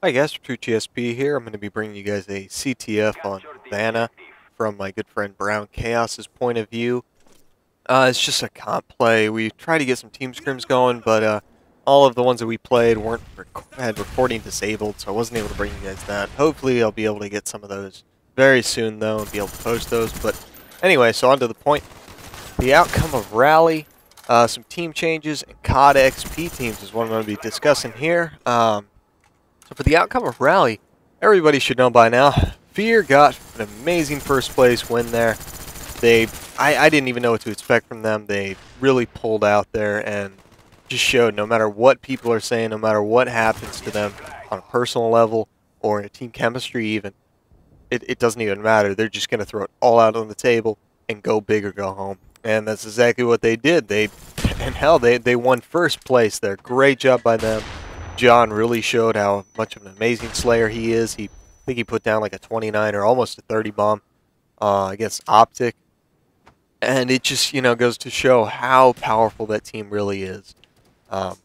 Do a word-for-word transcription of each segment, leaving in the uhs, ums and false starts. Hi guys, TrueGSP here. I'm going to be bringing you guys a C T F on Vanna from my good friend Brown Chaos's point of view. Uh, it's just a comp play. We tried to get some team scrims going, but uh, all of the ones that we played weren't rec had recording disabled, so I wasn't able to bring you guys that. Hopefully I'll be able to get some of those very soon though and be able to post those. But anyway, so on to the point. The outcome of Raleigh, uh, some team changes, and C O D X P teams is what I'm going to be discussing here. Um, So for the outcome of Raleigh, everybody should know by now, FeaR got an amazing first place win there. They, I, I didn't even know what to expect from them. They really pulled out there and just showed no matter what people are saying, no matter what happens to them on a personal level or in a team chemistry even, it, it doesn't even matter. They're just going to throw it all out on the table and go big or go home. And that's exactly what they did. They, and hell, they, they won first place there. Great job by them. John really showed how much of an amazing slayer he is. He, I think he put down like a twenty-nine or almost a thirty bomb uh, against Optic. And it just, you know, goes to show how powerful that team really is. Um,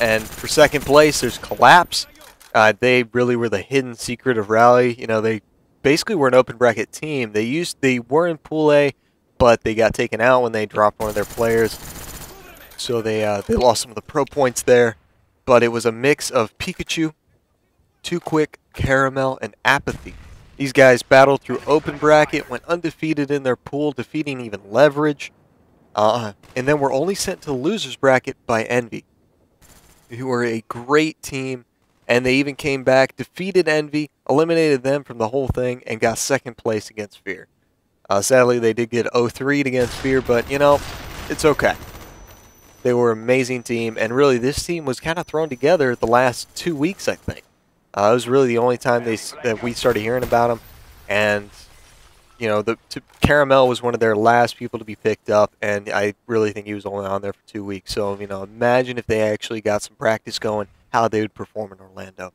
and for second place, there's Collapse. Uh, they really were the hidden secret of Raleigh. You know, they basically were an open bracket team. They used, they were in Pool A, but they got taken out when they dropped one of their players. So they, uh, they lost some of the pro points there. But it was a mix of Pikachu, Too Quick, Caramel, and Apathy. These guys battled through open bracket, went undefeated in their pool, defeating even Leverage. Uh, and then were only sent to losers bracket by Envy, who were a great team. And they even came back, defeated Envy, eliminated them from the whole thing, and got second place against FeaR. Uh, sadly, they did get oh three against FeaR, but, you know, it's okay. They were an amazing team, and really this team was kind of thrown together the last two weeks, I think. Uh, it was really the only time they, that we started hearing about them. And, you know, the to, Caramel was one of their last people to be picked up, and I really think he was only on there for two weeks. So, you know, imagine if they actually got some practice going, how they would perform in Orlando.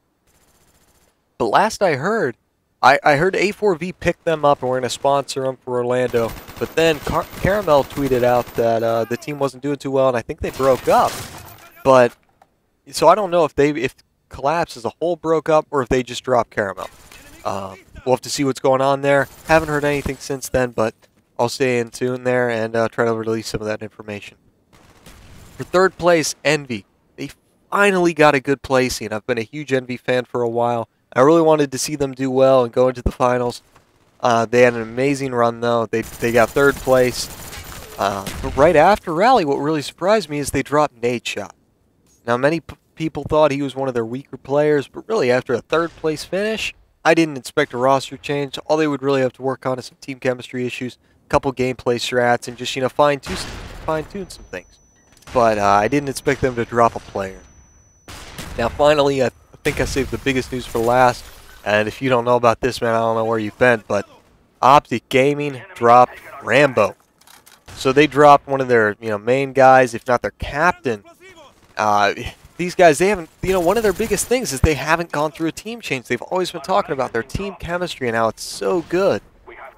But last I heard, I, I heard A four V picked them up and we're going to sponsor them for Orlando. But then Car Caramel tweeted out that uh, the team wasn't doing too well, and I think they broke up. But so I don't know if they if Collapse as a whole broke up or if they just dropped Caramel. Um, we'll have to see what's going on there. Haven't heard anything since then, but I'll stay in tune there and uh, try to release some of that information. For third place, Envy. They finally got a good placing. I've been a huge Envy fan for a while. I really wanted to see them do well and go into the finals. Uh, they had an amazing run, though. They, they got third place. Uh, but right after Raleigh, what really surprised me is they dropped Nadeshot. Now, many p people thought he was one of their weaker players, but really after a third-place finish, I didn't expect a roster change. All they would really have to work on is some team chemistry issues, a couple gameplay strats, and just, you know, fine-tune fine tune some things. But uh, I didn't expect them to drop a player. Now, finally, a I think I saved the biggest news for last, and if you don't know about this, man, I don't know where you've been, but Optic Gaming dropped Rambo. So they dropped one of their, you know, main guys, if not their captain. Uh, these guys, they haven't, you know, one of their biggest things is they haven't gone through a team change. They've always been talking about their team chemistry and how it's so good,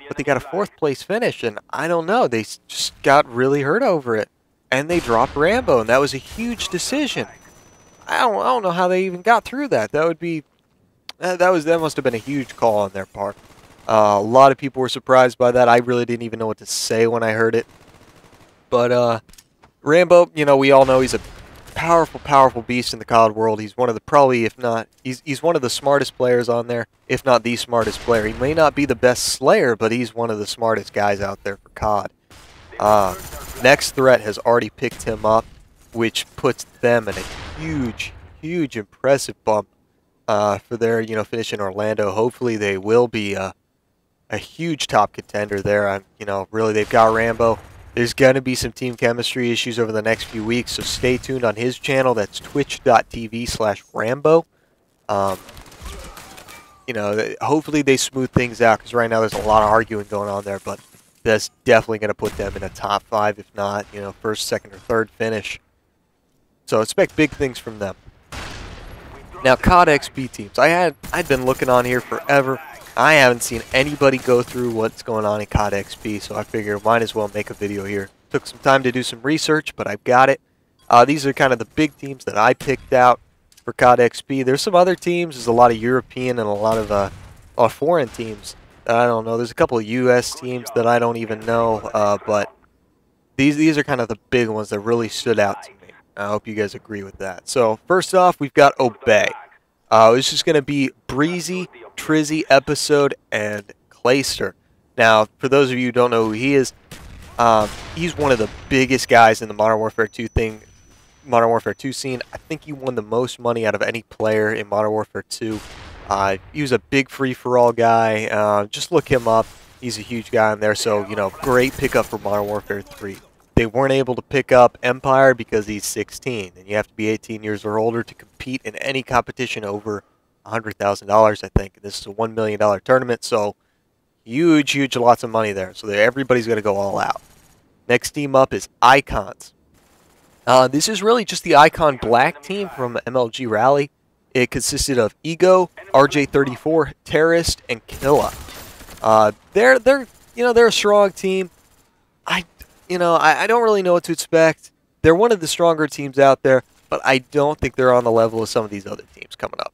but they got a fourth place finish, and I don't know, they just got really hurt over it, and they dropped Rambo, and that was a huge decision. I don't, I don't know how they even got through that. That would be, that was that must have been a huge call on their part. Uh, a lot of people were surprised by that. I really didn't even know what to say when I heard it. But uh, Rambo, you know, we all know he's a powerful, powerful beast in the C O D world. He's one of the probably, if not, he's he's one of the smartest players on there, if not the smartest player. He may not be the best slayer, but he's one of the smartest guys out there for C O D. Uh, Next Threat has already picked him up, which puts them in a huge, huge, impressive bump uh, for their, you know, finish in Orlando. Hopefully, they will be uh, a huge top contender there. I'm, you know, really, they've got Rambo. There's going to be some team chemistry issues over the next few weeks, so stay tuned on his channel. That's twitch dot T V slash Rambo. Um, you know, hopefully they smooth things out because right now there's a lot of arguing going on there, but that's definitely going to put them in a top five, if not, you know, first, second, or third finish. So expect big things from them. Now C O D X P teams. I had I'd been looking on here forever. I haven't seen anybody go through what's going on in C O D X P, so I figured might as well make a video here. Took some time to do some research, but I've got it. Uh, these are kind of the big teams that I picked out for C O D X P. There's some other teams. There's a lot of European and a lot of uh, uh, foreign teams. I don't know. There's a couple of U S teams that I don't even know, uh, but these these are kind of the big ones that really stood out to me. I hope you guys agree with that. So first off, we've got Obey. Uh, it's just going to be Breezy, Trizzy, Episode, and Clayster. Now, for those of you who don't know who he is, um, he's one of the biggest guys in the Modern Warfare two thing, Modern Warfare two scene. I think he won the most money out of any player in Modern Warfare two. Uh, he was a big free-for-all guy. Uh, just look him up. He's a huge guy in there, so, you know, great pickup for Modern Warfare three. They weren't able to pick up Empire because he's sixteen, and you have to be eighteen years or older to compete in any competition over one hundred thousand dollars, I think. This is a one million dollar tournament, so huge, huge lots of money there. So everybody's going to go all out. Next team up is Icons. Uh, this is really just the Icon Black team from M L G Raleigh. It consisted of Ego, R J thirty-four, Terrorist, and Killa. Uh, they're, they're, you know, they're a strong team. I... You know, I, I don't really know what to expect. They're one of the stronger teams out there, but I don't think they're on the level of some of these other teams coming up.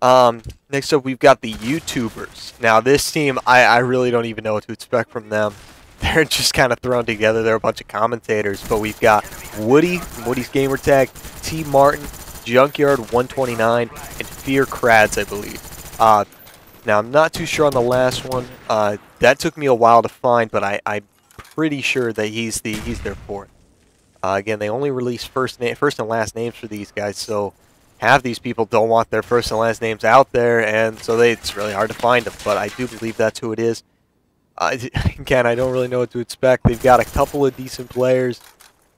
Um, next up, we've got the YouTubers. Now, this team, I, I really don't even know what to expect from them. They're just kind of thrown together. They're a bunch of commentators, but we've got Woody, from Woody's Gamertag, T. Martin, Junkyard one twenty-nine, and FeaR Crads, I believe. Uh, now, I'm not too sure on the last one. Uh, that took me a while to find, but I... I pretty sure that he's the he's their fourth. Uh, again, they only release first name, first and last names for these guys, so half these people don't want their first and last names out there, and so they, it's really hard to find them. But I do believe that's who it is. Uh, again, I don't really know what to expect. They've got a couple of decent players,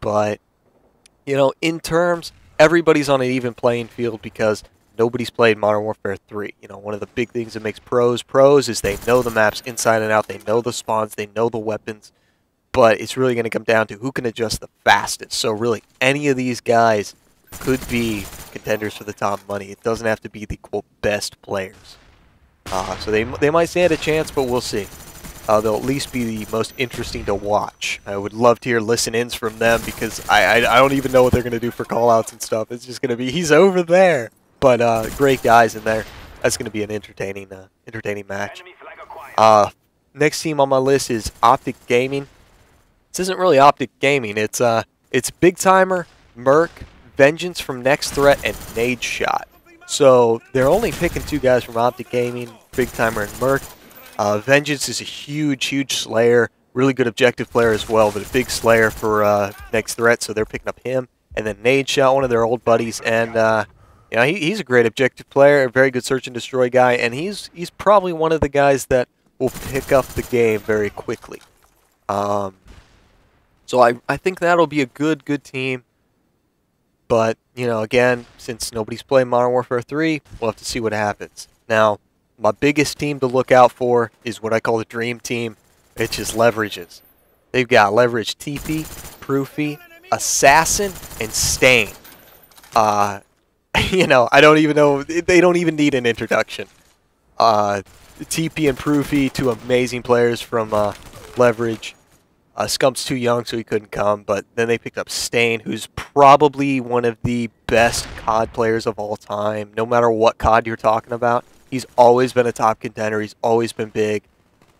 but you know, in terms, everybody's on an even playing field because nobody's played Modern Warfare three. You know, one of the big things that makes pros pros is they know the maps inside and out. They know the spawns. They know the weapons. But it's really going to come down to who can adjust the fastest. So really, any of these guys could be contenders for the top money. It doesn't have to be the, quote, best players. Uh, so they, they might stand a chance, but we'll see. Uh, they'll at least be the most interesting to watch. I would love to hear listen-ins from them because I, I, I don't even know what they're going to do for call-outs and stuff. It's just going to be, he's over there. But uh, great guys in there. That's going to be an entertaining, uh, entertaining match. Uh, next team on my list is Optic Gaming. This isn't really Optic Gaming. It's uh, it's Big Timer, Merc, Vengeance from Next Threat, and Nadeshot. So they're only picking two guys from Optic Gaming, Big Timer and Merc. Uh, Vengeance is a huge, huge slayer, really good objective player as well, but a big slayer for uh, Next Threat. So they're picking up him, and then Nadeshot, one of their old buddies, and uh, you know he, he's a great objective player, a very good search and destroy guy, and he's he's probably one of the guys that will pick up the game very quickly. Um, So I, I think that'll be a good, good team. But, you know, again, since nobody's playing Modern Warfare three, we'll have to see what happens. Now, my biggest team to look out for is what I call the dream team. It's just Leverages. They've got Leverage T P, Proofy, Assassin, and Stain. Uh, you know, I don't even know. They don't even need an introduction. Uh, T P and Proofy, two amazing players from uh, Leverage. Uh, Scump's too young, so he couldn't come, but then they picked up Stain, who's probably one of the best C O D players of all time. No matter what C O D you're talking about, he's always been a top contender. He's always been big.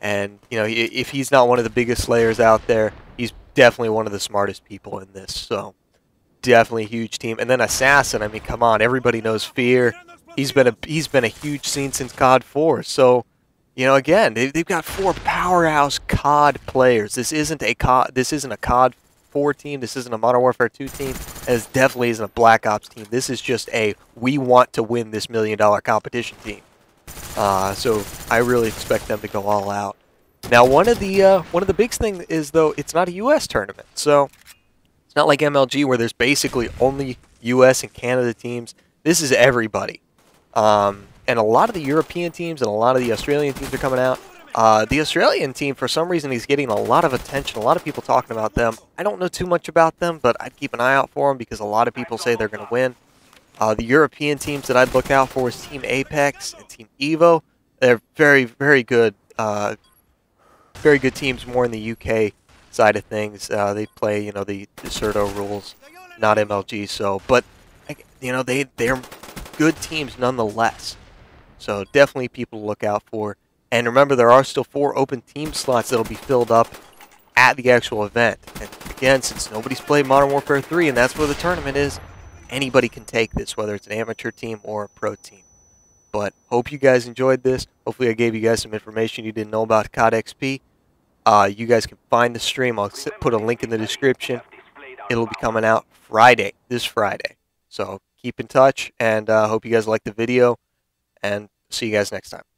And, you know, if he's not one of the biggest slayers out there, he's definitely one of the smartest people in this. So, definitely a huge team. And then Assassin, I mean, come on. Everybody knows FeaR. He's been a, he's been a huge scene since C O D four, so... You know, again, they've got four powerhouse C O D players. This isn't a C O D. This isn't a C O D four team. This isn't a Modern Warfare two team. As definitely isn't a Black Ops team. This is just a we want to win this million dollar competition team. Uh, so I really expect them to go all out. Now, one of the uh, one of the big things is though it's not a U S tournament, so it's not like M L G where there's basically only U S and Canada teams. This is everybody. Um, And a lot of the European teams and a lot of the Australian teams are coming out. Uh, the Australian team, for some reason, is getting a lot of attention. A lot of people talking about them. I don't know too much about them, but I'd keep an eye out for them because a lot of people say they're going to win. Uh, the European teams that I'd look out for is Team Apex and Team Evo. They're very, very good. Uh, very good teams more in the U K side of things. Uh, they play, you know, the, the Certo rules, not M L G. So, but, you know, they, they're... good teams nonetheless. So definitely people to look out for. And remember, there are still four open team slots that will be filled up at the actual event. And again, since nobody's played Modern Warfare three, and that's where the tournament is, anybody can take this, whether it's an amateur team or a pro team. But hope you guys enjoyed this. Hopefully I gave you guys some information you didn't know about C O D X P. Uh, you guys can find the stream. I'll put a link in the description. It'll be coming out Friday, this Friday. So keep in touch, and uh, hope you guys liked the video, and see you guys next time.